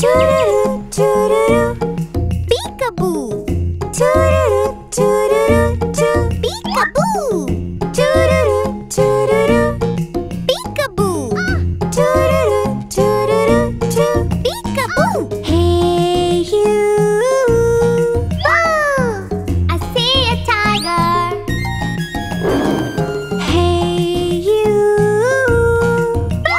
Toodaloo, toodaloo, peekaboo. Toodaloo, toodaloo, too, peekaboo. Toodaloo, toodaloo, peekaboo. Toodaloo, toodaloo, too, peekaboo. Hey, you! Whoa! I see a tiger. Hey, you! Whoa!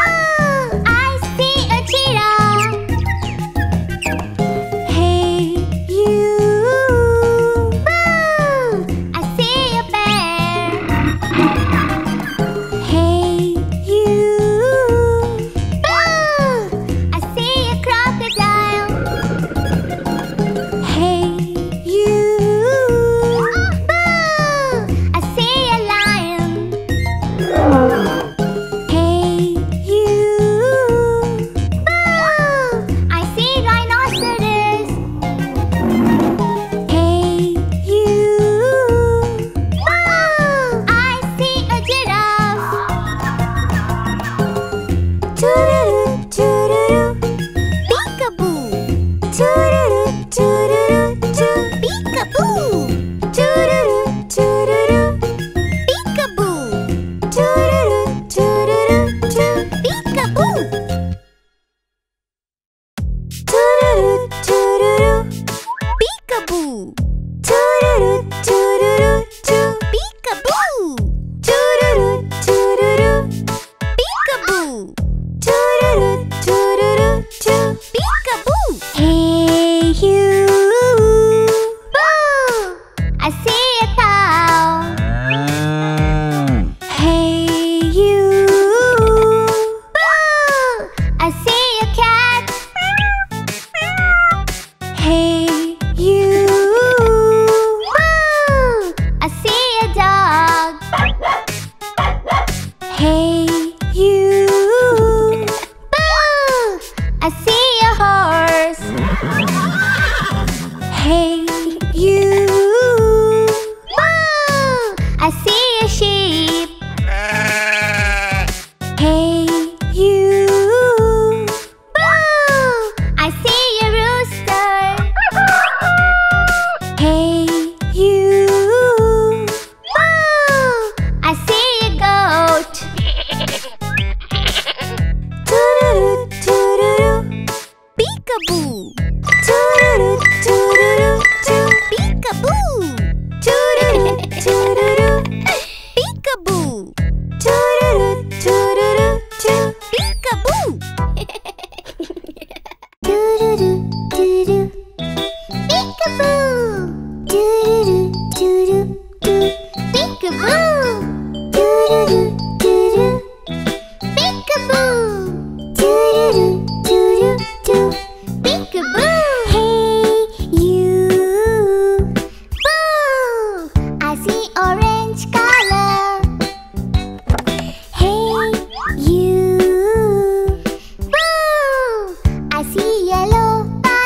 I see a cheetah. I see yellow.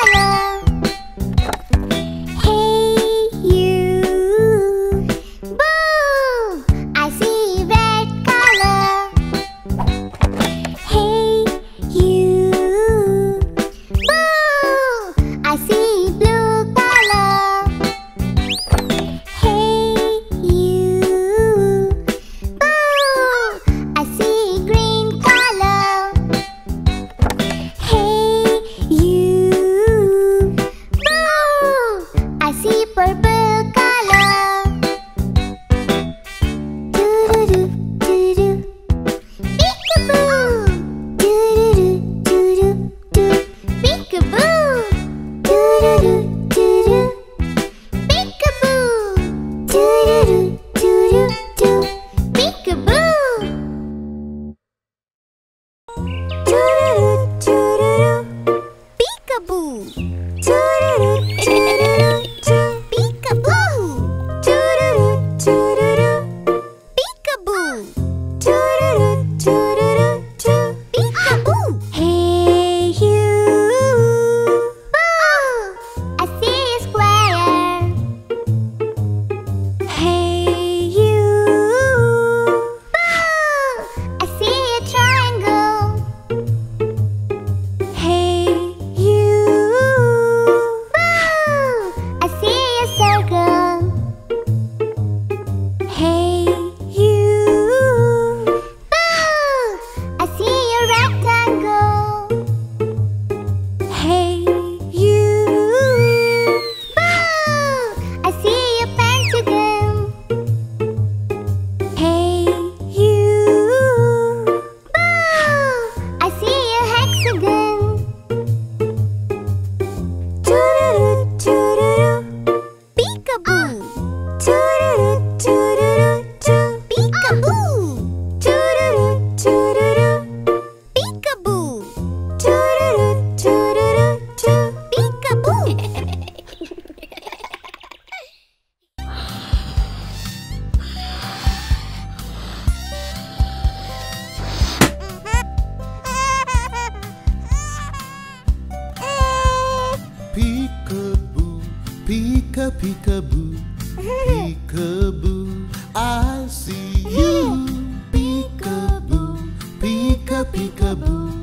peekaboo, peekaboo, peekaboo. I see you. Peekaboo, peekaboo,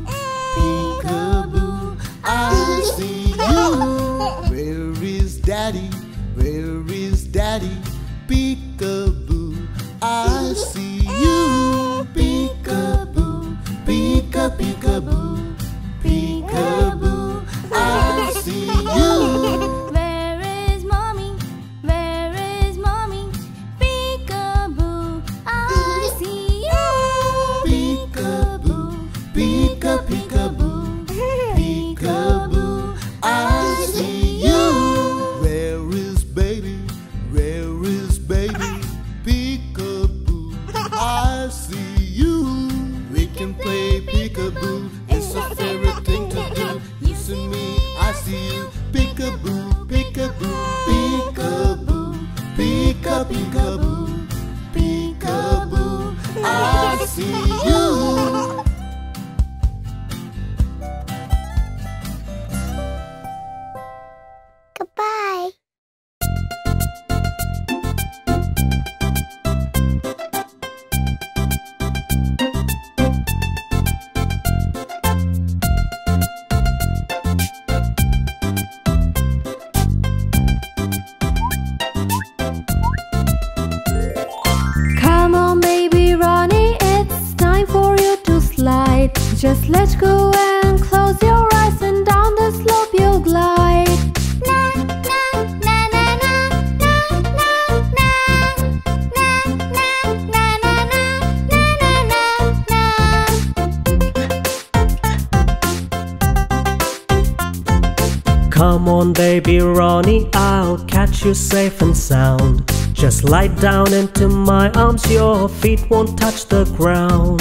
peekaboo. I see you. Where is Daddy? Where is Daddy? Peekaboo, I see you. Peekaboo, peekaboo, peekaboo. I see you. Where is Mommy? Where is Mommy? Peekaboo, I see you. Peekaboo, peekaboo, peekaboo. I see you. Where is Baby? Where is Baby? Peekaboo, I see you. We can play peekaboo. It's a favorite thing to do. You see me, I see you. Peekaboo, peekaboo, peekaboo, peekaboo, peekaboo. I see you. Goodbye. Just let go and close your eyes, and down the slope you'll glide. Na na na na na na na na na na na na na na na. Come on, baby Ronnie, I'll catch you safe and sound. Just slide down into my arms, your feet won't touch the ground.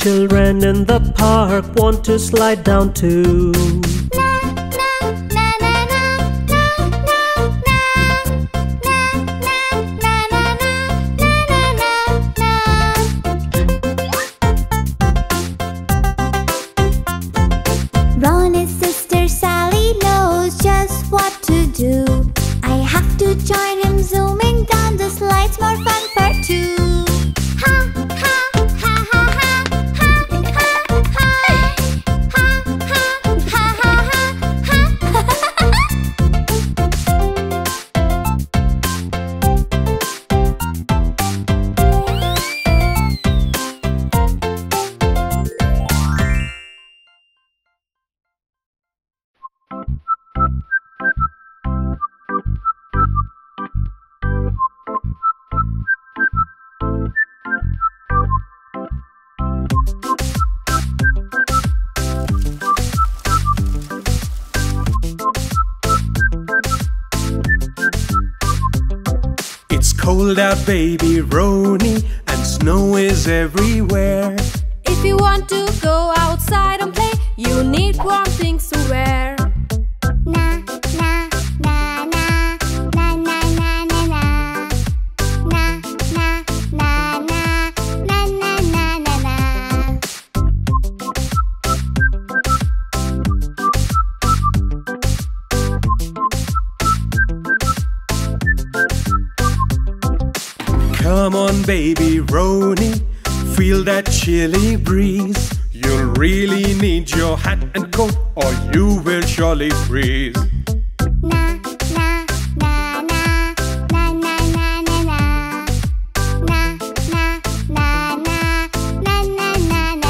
Children in the park want to slide down too. Ronnie's sister Sally knows just what to do. I have to join him zooming down the slides, more fun part two. Cold out, baby Ronnie, and snow is everywhere. If you want to go outside and play, you need warm things to wear. Na na na na na na na na na na na na na na na na na na. Come on, baby Ronnie, feel that chilly breeze. You'll really need your hat and coat, or you will surely freeze. Na na na na na na na na na na na na na na na na na na.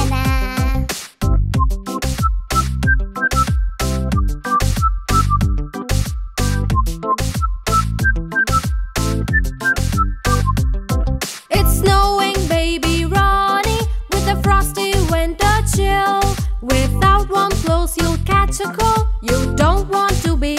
Without warm clothes, you'll catch a cold. You don't want to be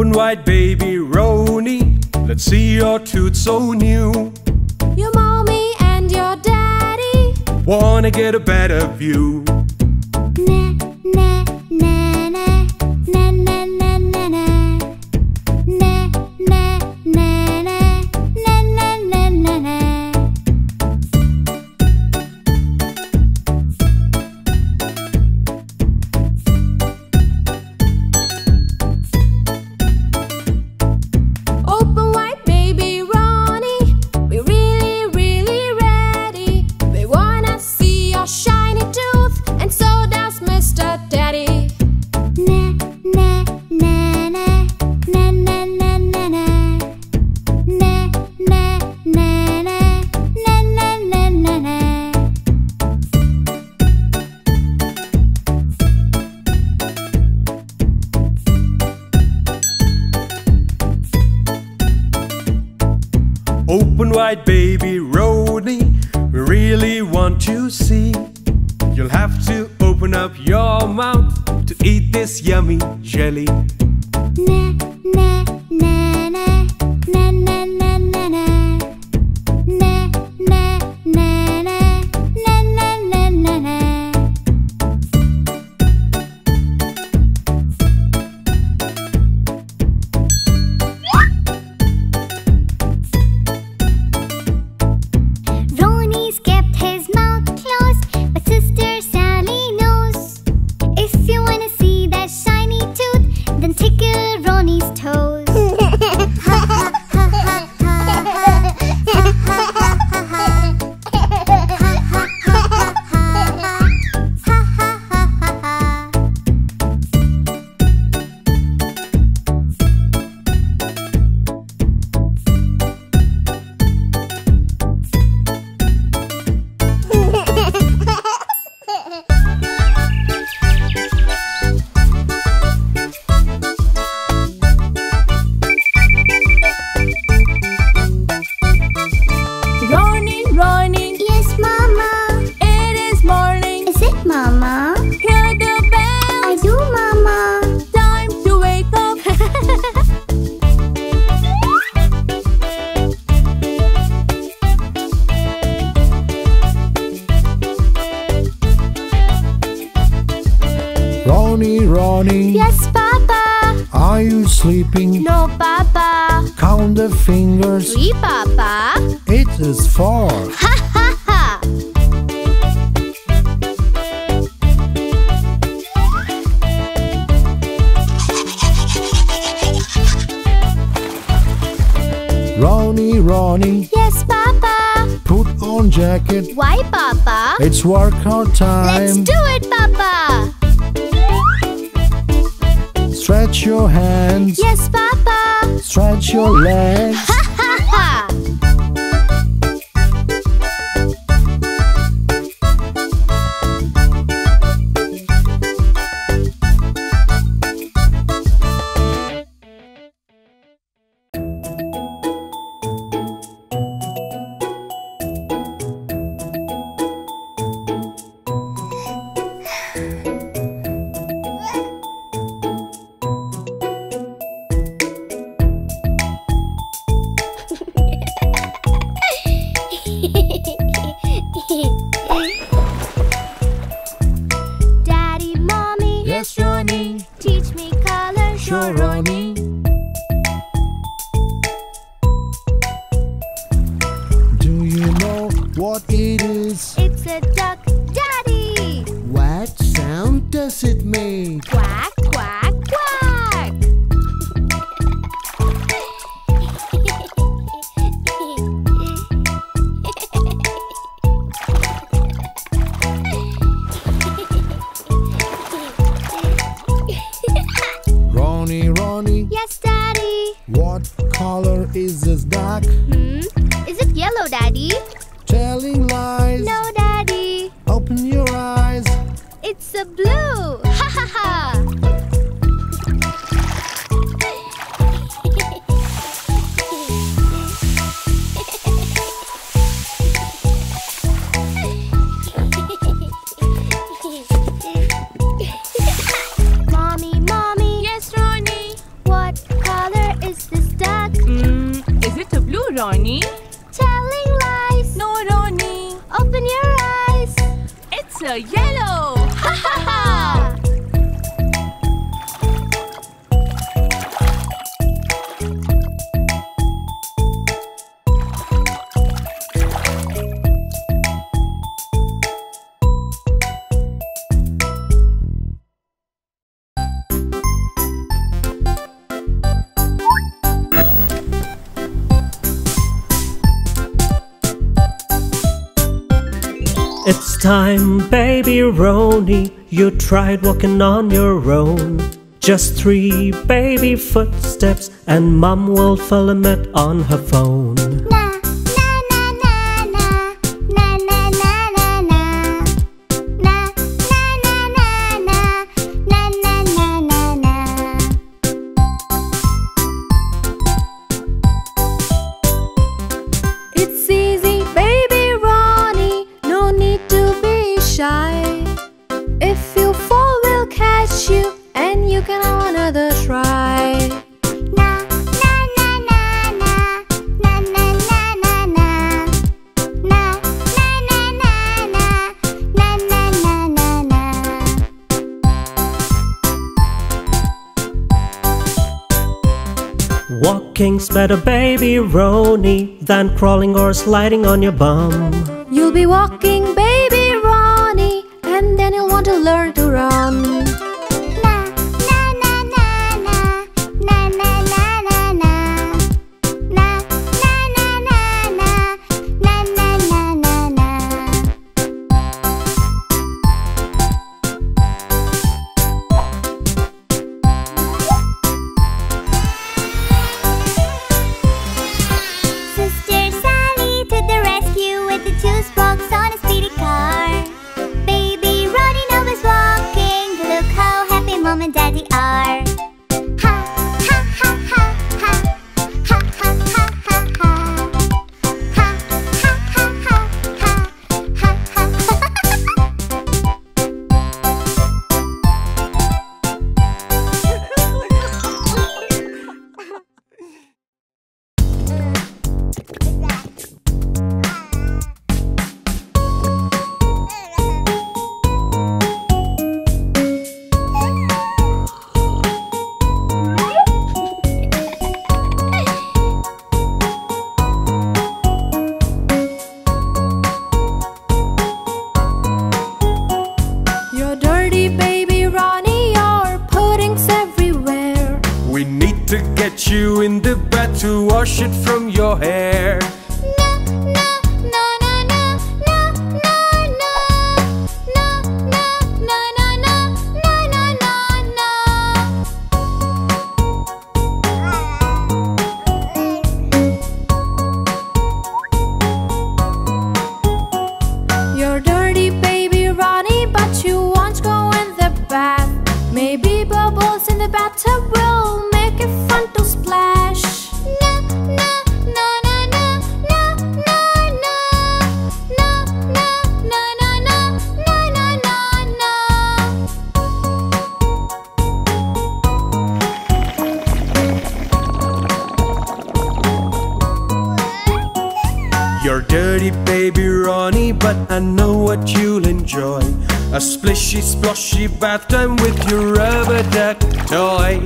open wide, baby Roni. Let's see your tooth so new. Your mommy and your daddy wanna get a better view. Na na na na na na na na na na na na na na na na na. Open wide, baby Ronnie. We're really, really ready. We wanna see your shiny tooth, and so does Mr. Daddy. Na na na na na na na na na na na na na na na na na. Open wide, baby Rodney. We really want to see. You'll have to open up your mouth to eat this yummy jelly. Na na na na na na na na na na na na na na na na na. Ronnie's kept his mouth closed, but Sister Sally knows. If you wanna see that shiny tooth, then tickle Ronnie's toes. Ronnie, Ronnie. Yes, Papa. Are you sleeping? No, Papa. Count the fingers. Oui, Papa. It is 4. Ha ha ha. Ronnie, Ronnie. Yes, Papa. Put on jacket. Why, Papa? It's workout time. Let's do it, Papa. Stretch your hands. Yes, Papa. Stretch your legs. Ha ha Daddy, Mommy. Yes, Johnny. Teach me color. Sure, Ronnie. Do you know what it is? It's a duck, Daddy. What sound does it make? Quack, quack, quack. Yes, Daddy. What color is this duck? Is it yellow, Daddy? Telling lies. No, Daddy. Open your eyes. It's a blue. Ha ha ha. Ronnie? Telling lies. No, Ronnie. Open your eyes. It's a yellow. Ha ha ha. It's time, baby Ronnie, you tried walking on your own. Just 3 baby footsteps and Mum will film it on her phone. Na, na, na, na, na, na, na, na, na, na, na, na, na, na, na, na, na, na. It's easy, baby. Shy. If you fall, we'll catch you, and you can have another try. Walking's better, baby Ronnie, than crawling or sliding on your bum. You'll be walking, baby, and then you'll want to learn to run. Na na na na na na na na na na na na na na na na na na na. Sister Sally to the rescue with the juice box on a speedy car. Mom and Daddy are. Ha ha ha ha ha ha ha ha ha ha ha ha ha ha ha You in the bath to wash it from your hair. No, no, no, no, no, no, no, no, no, no, no, no, no, no, no, no. You're dirty, baby Ronnie, but you won't go in the bath. Maybe bubbles in the bathtub will make it fun to splash. No, no, no, no, no, no, no, no, no, no, no, no, no, no, no, no, no. You're dirty, baby Ronnie, but I know what you'll enjoy. A splishy, splashy bath time with your rubber duck toy.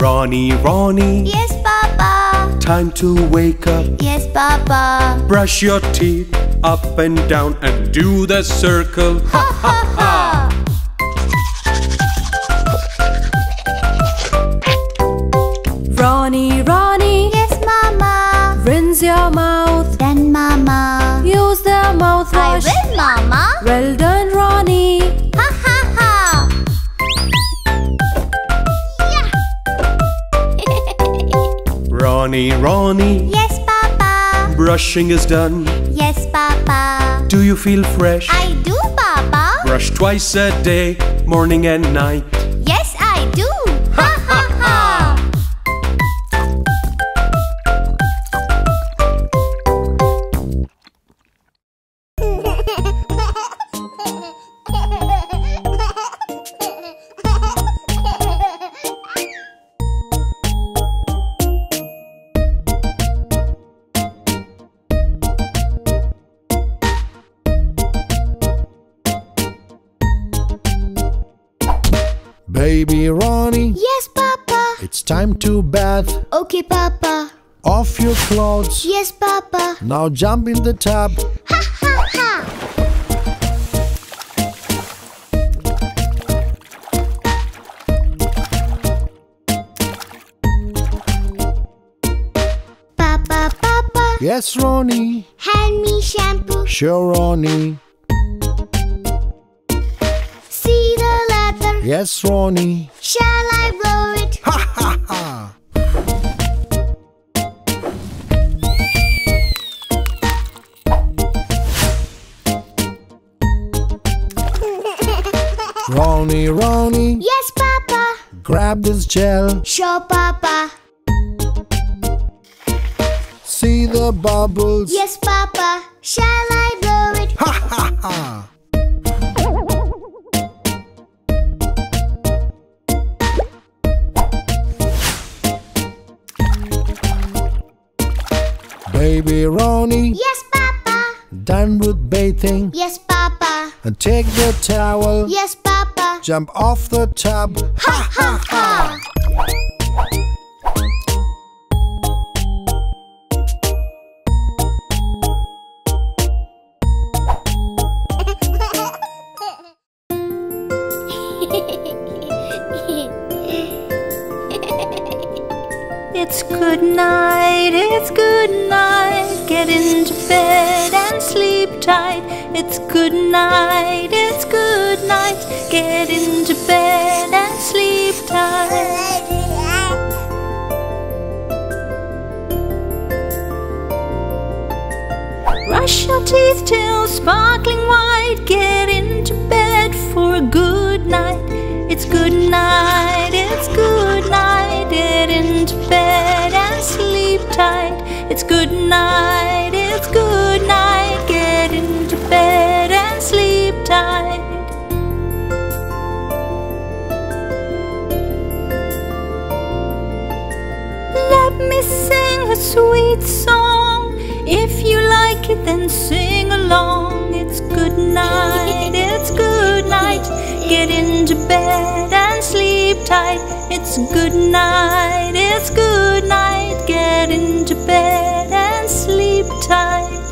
Ronnie, Ronnie. Yes, Papa. time to wake up. Yes, Papa. Brush your teeth up and down and do the circle. Ha ha ha! Ronnie, Ronnie. Yes, Mama. Rinse your mouth. Then, Mama. Use the mouthwash. I will, Mama. Well done, Ronnie. Ha ha ha! Ronnie, Ronnie. Yes, Papa. Brushing is done. Yes, Papa. Do you feel fresh? I do, Papa. Brush twice a day, morning and night. Yes, I do. Ha ha Baby Ronnie. Yes, Papa. It's time to bath. Okay, Papa. Off your clothes. Yes, Papa. Now jump in the tub. Ha ha ha. Papa, Papa. Yes, Ronnie. Hand me shampoo. Sure, Ronnie. Yes, Ronnie. Shall I blow it? Ha ha ha! Ronnie, Ronnie. Yes, Papa. Grab this gel. Sure, Papa. See the bubbles? Yes, Papa. Shall I blow it? Ha ha ha! Baby Ronnie. Yes, Papa. Done with bathing. Yes, Papa. And take the towel. Yes, Papa. Jump off the tub. Ha ha ha. It's good night. It's good night. Get into bed and sleep tight. It's good night, it's good night. Get into bed and sleep tight. Brush your teeth till sparkling white. Get into bed for a good night. It's good night, it's good night. Get into bed and sleep tight. It's good night, it's good night. Get into bed and sleep tight. Let me sing a sweet song. If you like it, then sing along. It's good night, it's good night. Get into bed and sleep tight. It's good night, it's good night. Get into bed sleep tight.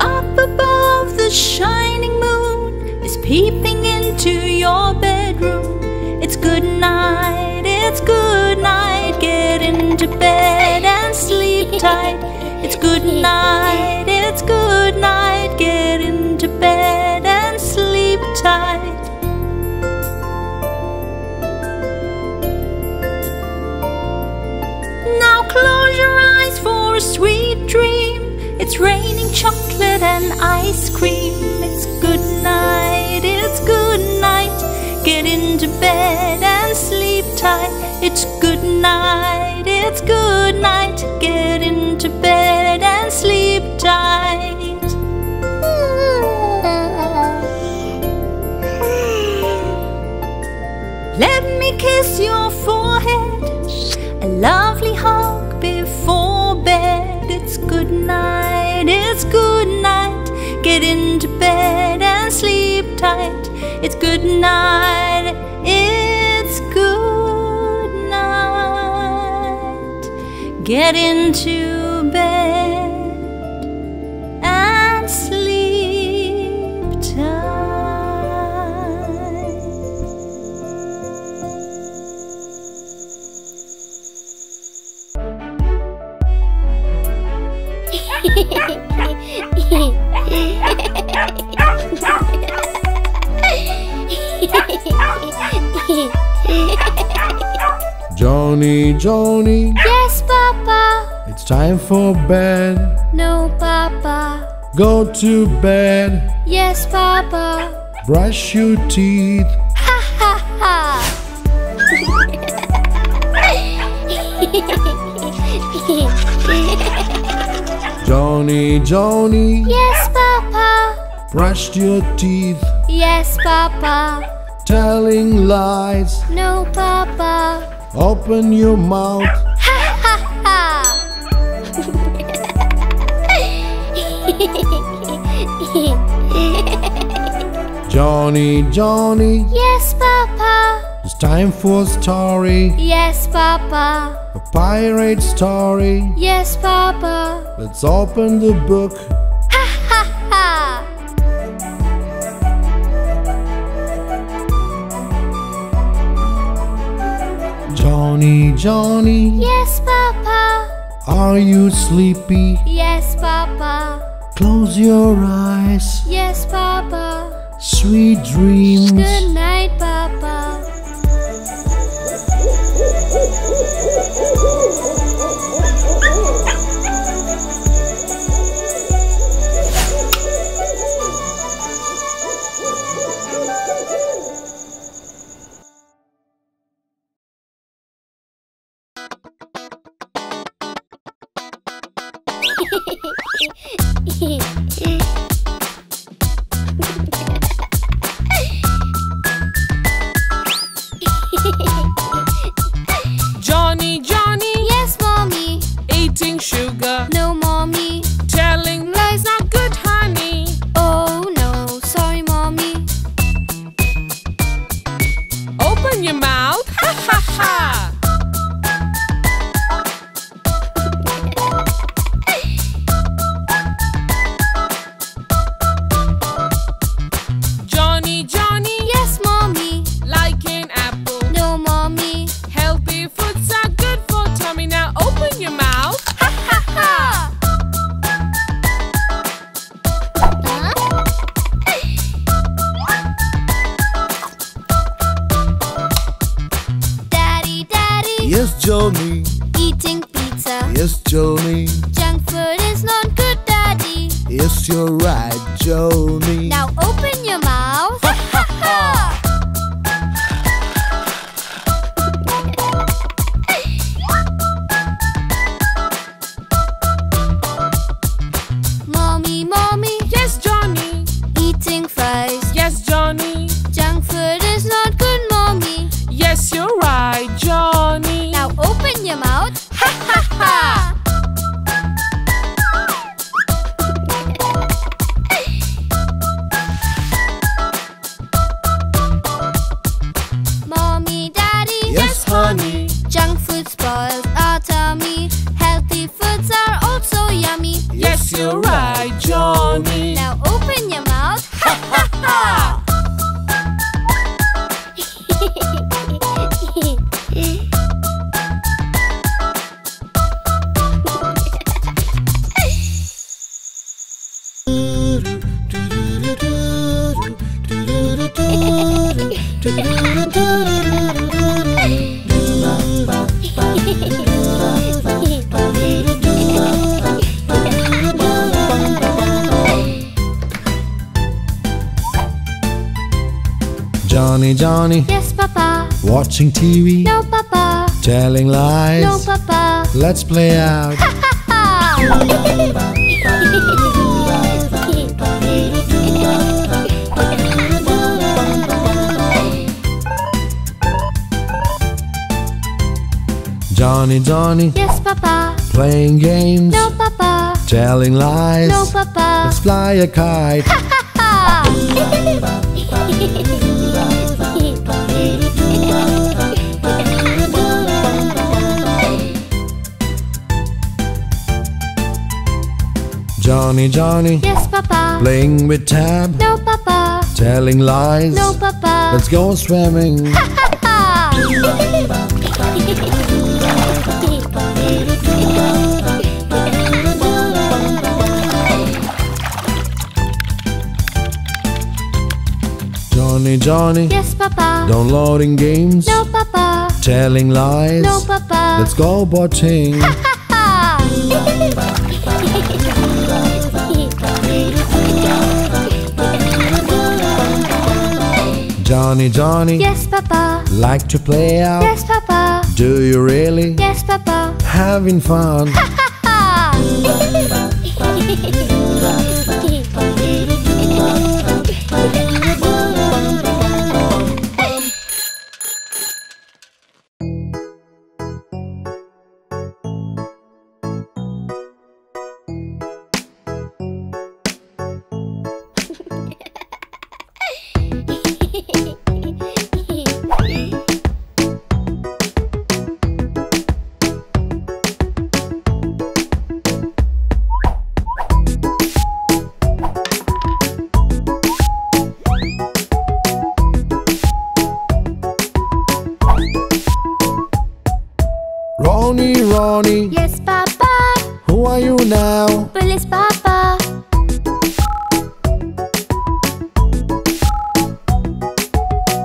Up above the shining moon is peeping into your bedroom. It's good night, it's good night. Get into bed and sleep tight. It's good night, it's good night. Get into bed and sleep tight. Close your eyes for a sweet dream. It's raining chocolate and ice cream. It's good night, it's good night. Get into bed and sleep tight. It's good night, it's good night. Get into bed and sleep tight. Let me kiss your forehead. A lovely hug before bed. It's good night, it's good night. Get into bed and sleep tight. It's good night, it's get into bed and sleep time. Johnny, Johnny. Yes, Papa. It's time for bed. No, Papa. Go to bed. Yes, Papa. Brush your teeth. Ha ha ha. Johnny, Johnny. Yes, Papa. Brushed your teeth. Yes, Papa. Telling lies. No, Papa. Open your mouth. Ha ha ha. Johnny, Johnny. Yes, Papa. It's time for a story. Yes, Papa. A pirate story. Yes, Papa. Let's open the book. Ha ha ha. Johnny, Johnny. Yes, Papa. Are you sleepy? Yes, Papa. Close your eyes. Yes, Papa. Sweet dreams. Good night, Papa. Johnny, Johnny. Yes, Mommy. Eating sugar. No, Mommy. Telling lies, not good, honey. Oh, no. Sorry, Mommy. Open your mouth. Ha, ha, ha. Yes, Johnny. Eating pizza. Yes, Johnny. Junk food is not good, Daddy. Yes, you're right, Johnny. Now open your mouth. Ha ha ha. Mommy, Mommy. Yes, Johnny. Eating fries. Yes, Johnny. Junk food is not good, Mommy. Yes, you're right, Johnny. Open your mouth. Ha ha ha. Mommy, Daddy. Yes, honey. Junk food spoils our tummy. Healthy foods are also yummy. Yes, you're right, Johnny. Now open your mouth. Ha ha ha. Johnny, Johnny. Yes, Papa. Watching TV. No, Papa. Telling lies. No, Papa. Let's play out. Ha ha ha. Johnny, Johnny. Yes, Papa. Playing games. No, Papa. Telling lies. No, Papa. Let's fly a kite. Ha ha ha. Johnny, Johnny? Yes, Papa. Playing with Tab? No, Papa. Telling lies? No, Papa. Let's go swimming. Ha ha ha. Johnny, Johnny? Yes, Papa. Downloading games? No, Papa. Telling lies? No, Papa. Let's go boating. Ha ha ha. Johnny, Johnny? Yes, Papa. Like to play out? Yes, Papa. Do you really? Yes, Papa. Having fun? Ha ha Ronnie, Ronnie. Yes, Papa. Who are you now? Police, Papa.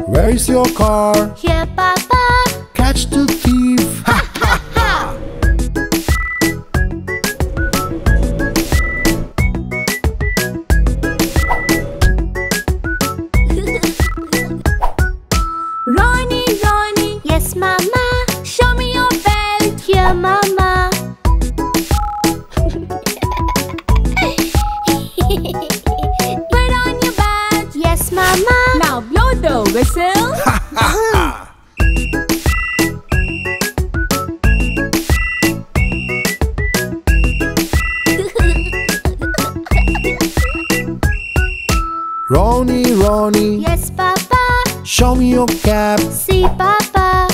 Where is your car? Here, Papa. Catch the thief. Ha ha ha. Ronnie, Ronnie. Yes, Mama. Show me your belt. Here, Mama. Put on your belt. Yes, Mama. Now blow the whistle. Ronnie, Ronnie. Yes, Papa. Show me your cap. See, Papa.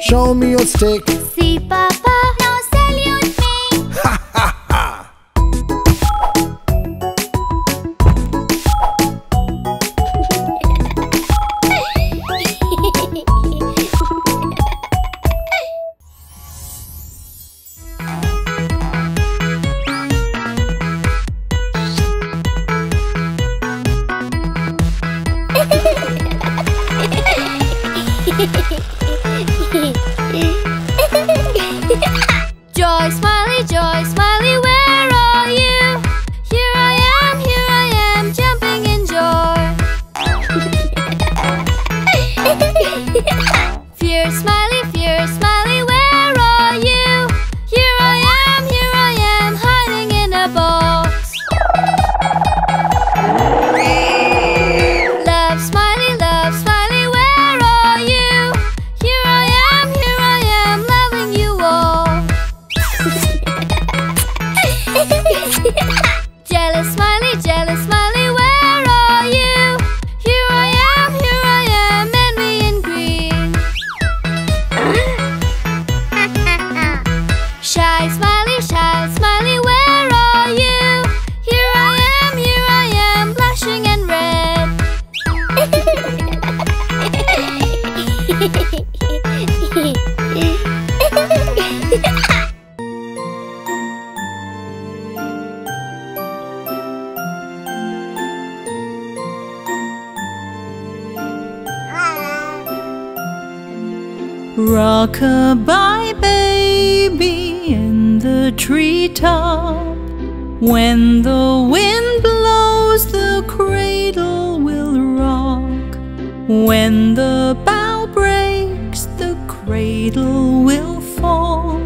Show me your stick. See, Papa. Now salute me. Ha ha ha. Joy, Smiley, where are you? Here I am, jumping in joy. Fear, Smiley, where are you? Here I am, hiding in a box. Love, Smiley, where are you? Here I am, loving you all. Jealous Smiley, where are you? Here I am, envy in green. Shy Smiley, where are you? Here I am, blushing and red. Rock-a-bye, baby, in the treetop. When the wind blows, the cradle will rock. When the bough breaks, the cradle will fall.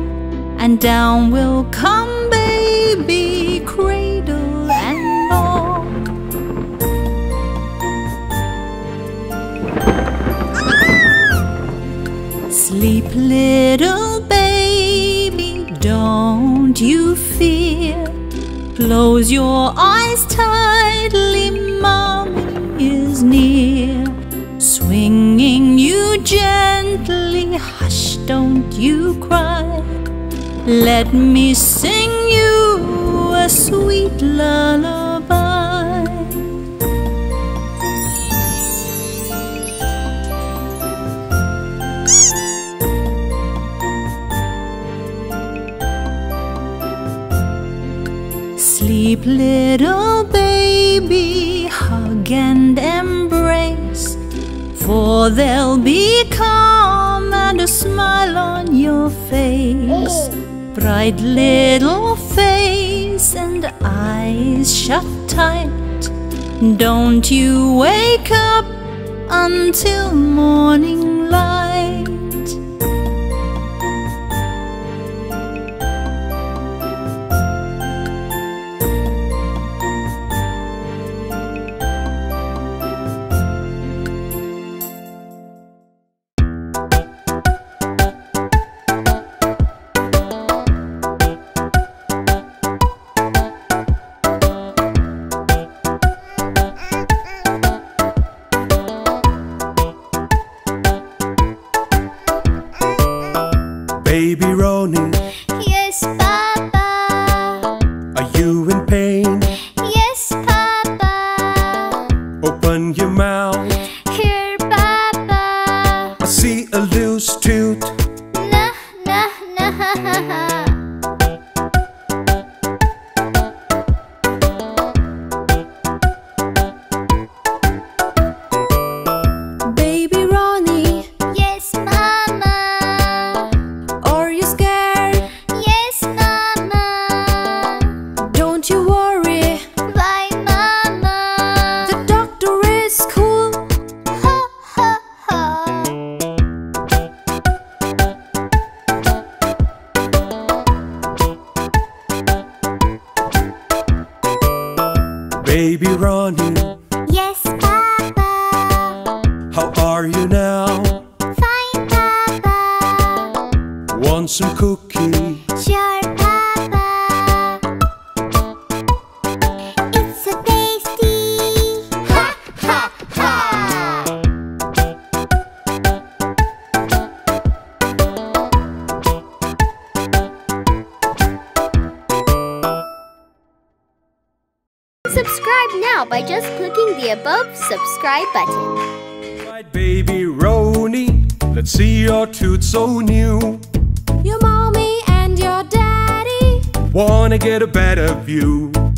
And down will come baby, cradle and all. Sleep, little baby, don't you fear. Close your eyes tightly, mommy is near. Swinging you gently, hush, don't you cry. Let me sing you a sweet lullaby. Sleep, little baby, hug and embrace, for there'll be calm and a smile on your face. Bright little face and eyes shut tight, don't you wake up until morning light. Get a better view.